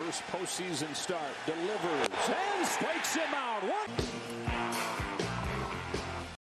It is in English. First postseason start delivers and strikes him out. What?